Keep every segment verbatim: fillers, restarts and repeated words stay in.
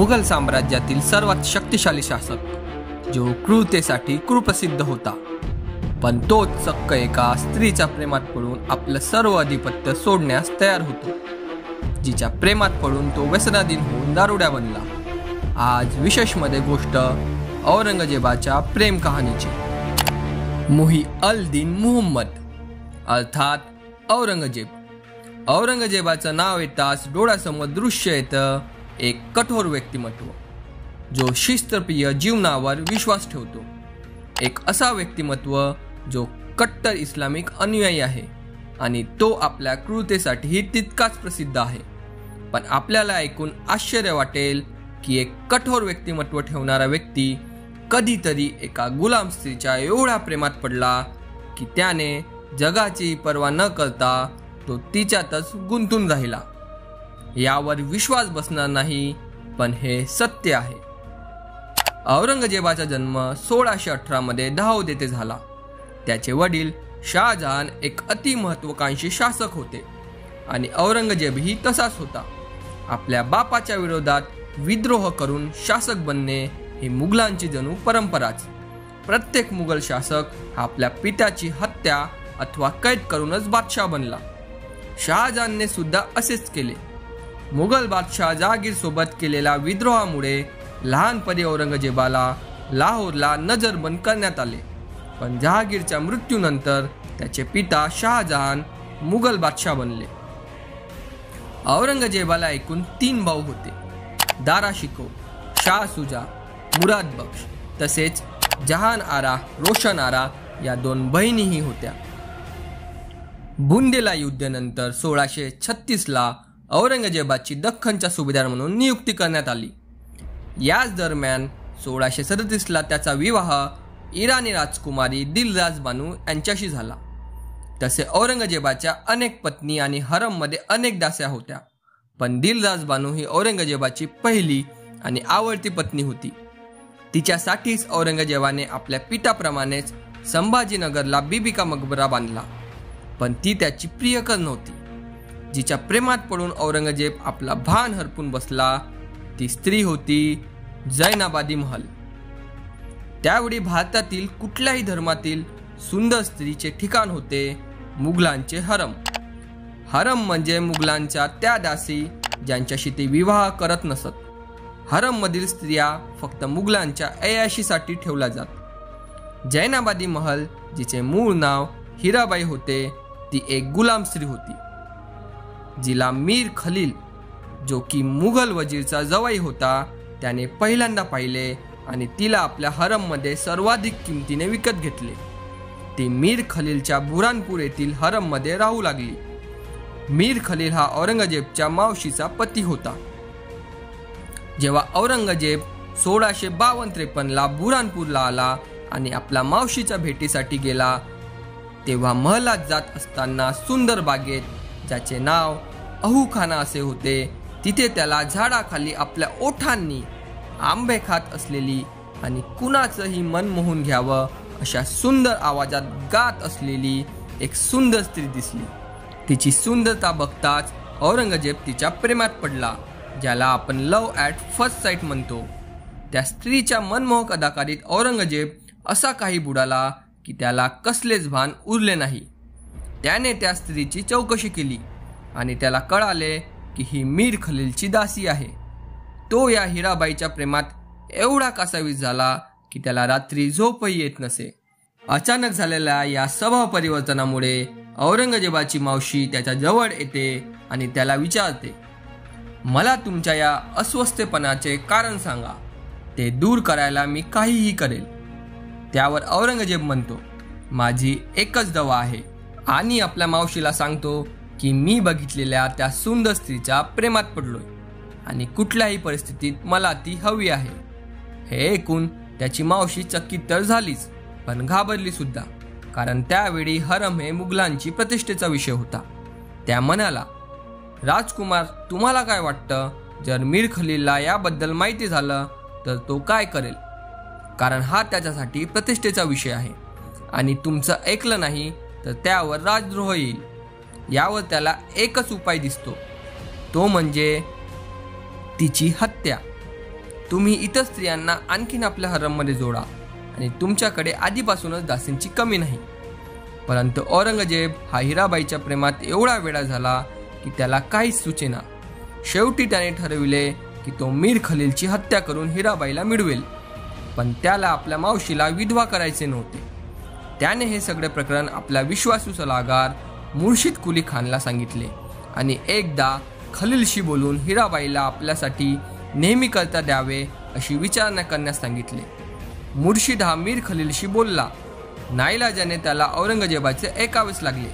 मुघल साम्राज्यातील सर्वात शक्तिशाली शासक, जो क्रूरतेसाठी कुप्रसिद्ध होता, पण तोच चक्क एका स्त्रीच्या प्रेमात पडून आपलं सर्व अधिपत्य सोडण्यास तयार होतो, जिच्या प्रेमात पडून तो व्यसनाधीन होऊन दारुड्या बनला। आज विशेषमध्ये गोष्ट औरंगजेबाच्या प्रेम कहाणीची। मुही अल दीन मुहम्मद अर्थात औरंगजेब। औरंगजेबाचं नाव येताच डोळ्यासमोर दृश्य येतं एक कठोर व्यक्तिमत्व, जो शिस्तप्रिय जीवनावर विश्वास ठेवतो। एक असा व्यक्तिमत्व जो कट्टर इस्लामिक अनुयायी आहे आणि तो आपल्या क्रूरतेसाठीही तितकाच प्रसिद्ध आहे। पण आपल्याला ऐकून आश्चर्य वाटेल की एक कठोर व्यक्तिमत्व ठेवणारा व्यक्ती कधीतरी एका गुलाम स्त्रीच्या एवढा प्रेमात पडला की त्याने जगाची पर्वा न करता तो तिच्यातच गुंतून राहिला। यावर विश्वास बसणार नाही, पण हे सत्य आहे। औरंगजेबाचा जन्म सोळाशे अठरा मध्ये दाहोद येथे झाला। त्याचे वडील शाहजहान एक अति महत्त्वाकांक्षी शासक होते आणि औरंगजेबही तसाच होता। आपल्या बापाच्या विरोधात विद्रोह करून शासक बनणे ही मुघलांची जणू परंपराच। प्रत्येक मुघल शासक आपल्या पित्याची हत्या अथवा कैद करूनच बादशाह बनला। शाहजहानने सुद्धा असेच केले। मुघल बादशाह जहागीर सोबत केलेल्या विद्रोहामुळे लहानपणी औरंगजेबाला लाहोरला नजरबंद करण्यात आले, पण जहागीरच्या मृत्यूनंतर त्याचे पिता शाहजहान मुघल बादशाह बनले। औरंगजेबाला एकूण तीन भाऊ होते, दारा शिकोह, शाह सुजा, मुराद बख्श, तसेच जहान आरा, रोशन आरा या दोन बहिणीही होत्या। बुंदेला युद्धानंतर सोळाशे छत्तीसला औरंगजेबाची दख्खनच्या सुभेदार म्हणून नियुक्ती करण्यात आली। याच दरम्यान सोळाशे सदतीसला त्याचा विवाह इराणी राजकुमारी दिलरास बानू यांच्याशी झाला। तसे औरंगजेबाच्या अनेक पत्नी आणि हरममध्ये अनेक दास्या होत्या, पण दिलरास बानू ही औरंगजेबाची पहिली आणि आवडती पत्नी होती। तिच्यासाठीच औरंगजेबाने आपल्या पित्याप्रमाणेच संभाजीनगरला बीबी का मकबरा बांधला, पण ती त्याची प्रियकर नव्हती। जिच्या प्रेमात पडून औरंगजेब आपला भान हरपून बसला ती स्त्री होती जैनाबादी महल। त्यावेळी भारतातील कुठल्याही धर्मातील सुंदर स्त्रीचे ठिकाण होते मुघलांचे हरम। हरम म्हणजे मुघलांच्या त्या दासी ज्यांच्याशी ते विवाह करत नसत। हरममधील स्त्रिया फक्त मुघलांच्या ऐयाशीसाठी ठेवल्या जात। जैनाबादी महल, जिचे मूळ नाव हिराबाई होते, ती एक गुलाम स्त्री होती, जिला मीर खलील, जो की मुघल वजीरचा जवाई होता, त्याने पहिल्यांदा पाहिले आणि तिला आपल्या हरममध्ये सर्वाधिक किमतीने विकत घेतले। ती मीर खलीलच्या बुरानपूर येथील हरममध्ये राहू लागली। मीर खलील हा औरंगजेबच्या मावशीचा पती होता। जेव्हा औरंगजेब सोळाशे बावन्न त्रेपन्नला बुरानपूरला आला आणि आपल्या मावशीच्या भेटीसाठी गेला, तेव्हा महलात जात असताना सुंदर बागेत, ज्याचे नाव अहूखाना असे होते, तिथे त्याला झाडाखाली आपल्या ओठांनी आंबे खात असलेली आणि कुणाचंही मन मोहून घ्यावं अशा सुंदर आवाजात गात असलेली एक सुंदर स्त्री दिसली। तिची सुंदरता बघताच औरंगजेब तिच्या प्रेमात पडला, ज्याला आपण लव्ह ॲट फर्स्ट साईट म्हणतो। त्या स्त्रीच्या मनमोहक अदाकारीत औरंगजेब असा काही बुडाला की त्याला कसलेच भान उरले नाही। त्याने त्या स्त्रीची चौकशी केली आणि त्याला कळाले की ही मीर खलीलची दासी आहे। तो या हिराबाईच्या प्रेमात एवढा कासावीस झाला की त्याला रात्री झोपही येत नसे। अचानक झालेल्या या स्वभाव परिवर्तनामुळे औरंगजेबाची मावशी त्याच्या जवळ येते आणि त्याला विचारते, मला तुमच्या या अस्वस्थपणाचे कारण सांगा, ते दूर करायला मी काहीही करेल। त्यावर औरंगजेब म्हणतो, माझी एकच दवा आहे आणि आपल्या मावशीला सांगतो की मी बघितलेल्या त्या सुंदर स्त्रीच्या प्रेमात पडलोय आणि कुठल्याही परिस्थितीत मला ती हवी आहे। हे ऐकून त्याची मावशी चकित तर झालीच, पण घाबरली सुद्धा, कारण त्यावेळी हरम हे मुघलांची प्रतिष्ठेचा विषय होता। त्या म्हणाला, राजकुमार, तुम्हाला काय वाटतं, जर मीर खलीलला याबद्दल माहिती झालं तर तो काय करेल? कारण हा त्याच्यासाठी प्रतिष्ठेचा विषय आहे आणि तुमचं ऐकलं नाही तर त्यावर राजद्रोह येईल। यावर त्याला एकच उपाय दिसतो, तो म्हणजे तिची हत्या। तुम्ही इतर स्त्रियांना आणखीन आपल्या हरममध्ये जोडा आणि तुमच्याकडे आधीपासूनच दासींची कमी नाही। परंतु औरंगजेब हा हिराबाईच्या प्रेमात एवढा वेडा झाला की त्याला काहीच सुचेना। शेवटी त्याने ठरविले की तो मीर खलीलची हत्या करून हिराबाईला मिळवेल, पण त्याला आपल्या मावशीला विधवा करायचे नव्हते। त्याने हे सगळे प्रकरण आपला विश्वासू सल्लागार मुर्शिद कुली खानला सांगितले आणि एकदा खलीलशी बोलून हिराबाईला आपल्यासाठी नेहमी करता द्यावे अशी विचारणा करण्यास सांगितले। मुर्शिद हा मीर खलीलशी बोलला। नाईलाजाने त्याला औरंगजेबाचे ऐकावेच लागले,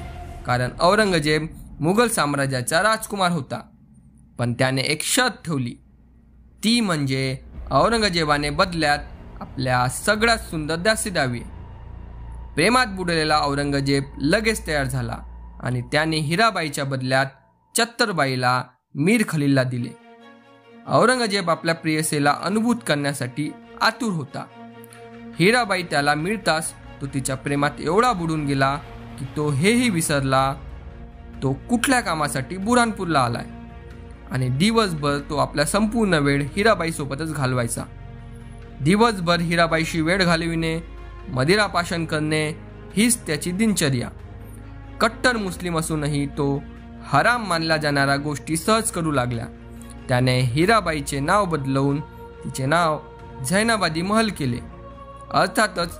कारण औरंगजेब मुघल साम्राज्याचा राजकुमार होता। पण त्याने एक शर्त ठेवली, ती म्हणजे औरंगजेबाने बदल्यात आपल्या सगळ्यात सुंदर दासी द्यावी। प्रेमात बुडलेला औरंगजेब लगेच तयार झाला आणि त्याने हिराबाईच्या बदल्यात चत्तरबाईला मीर खलीलला दिले। औरंगजेब आपल्या प्रियसेला अनुभूत करण्यासाठी आतुर होता। हिराबाई त्याला मिळताच तो तिच्या प्रेमात एवढा बुडून गेला की तो हेही विसरला तो कुठल्या कामासाठी बुरहानपूरला आलाय आणि दिवसभर तो आपला संपूर्ण वेळ हिराबाई सोबतच घालवायचा। दिवसभर हिराबाईशी वेळ घालविणे, मदिरा पाशन करणे हीच त्याची दिनचर्या। कट्टर मुस्लिम असूनही तो हराम मानला जाणाऱ्या गोष्टी सहज करू लागला। त्याने हिराबाईचे नाव बदलवून तिचे नाव जैनाबादी महल केले। अर्थातच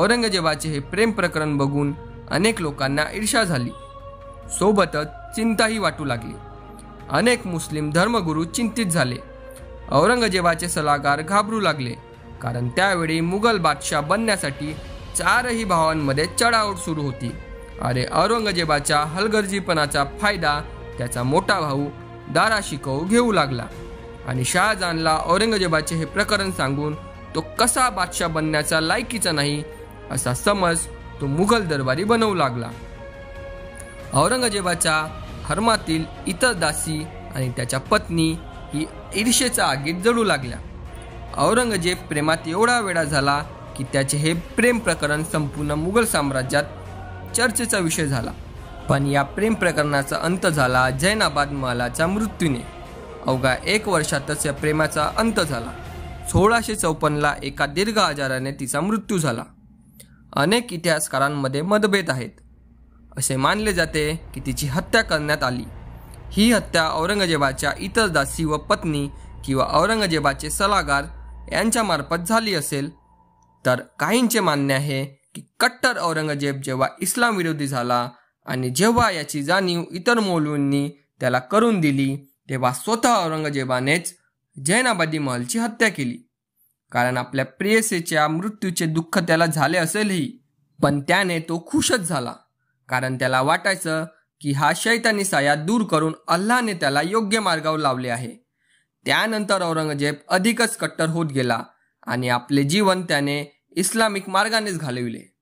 औरंगजेबाचे हे प्रेम प्रकरण बघून अनेक लोकांना ईर्ष्या झाली, सोबतच चिंताही वाटू लागली। अनेक मुस्लिम धर्मगुरू चिंतित झाले। औरंगजेबाचे सल्लागार घाबरू लागले, कारण त्यावेळी मुघल बादशाह बनण्यासाठी चारही भावांमध्ये चढाओढ सुरू होती। अरे औरंगजेबाच्या हलगर्जीपणाचा फायदा त्याचा मोठा भाऊ दारा शिकोह घेऊ लागला आणि शाहजहानला औरंगजेबाचे हे प्रकरण सांगून तो कसा बादशाह बनण्याचा लायकीचा नाही असा समज तो मुघल दरबारी बनवू लागला। औरंगजेबाच्या हरमातील इतर दासी आणि त्याच्या पत्नी ही ईर्षेच्या आगीत जळू लागल्या। औरंगजेब प्रेमात एवढा वेडा झाला की त्याचे हे प्रेम प्रकरण संपूर्ण मुघल साम्राज्यात चर्चेचा विषय झाला। पण या प्रेम प्रकरणाचा अंत झाला जैनाबाद महलाच्या मृत्यूने। अवघ्या एक वर्षातच या प्रेमाचा अंत झाला। सोळाशे चौपन्नला एका दीर्घ आजाराने तिचा मृत्यू झाला। अनेक इतिहासकारांमध्ये मतभेद आहेत। असे मानले जाते की तिची हत्या करण्यात आली। ही हत्या औरंगजेबाच्या इतर दासी व पत्नी किंवा औरंगजेबाचे सल्लागार यांच्यामार्फत झाली असेल, तर काहींचे मानणे आहे की कट्टर औरंगजेब जेव्हा इस्लाम विरोधी झाला आणि जेव्हा याची जाणीव इतर मौलवींनी त्याला करून दिली, तेव्हा स्वतः औरंगजेबानेच जैनाबादी महलची हत्या केली, कारण आपल्या प्रियसेच्या मृत्यूचे दुःख त्याला झाले असेलही। पण त्याने तो खुशच झाला, कारण त्याला वाटायचं की हा शैतानी साया दूर करून अल्लाने त्याला योग्य मार्गावर लावले आहे। त्यानंतर औरंगजेब अधिकच कट्टर होत गेला आणि आपले जीवन त्याने इस्लामिक मार्गानेच घालविले।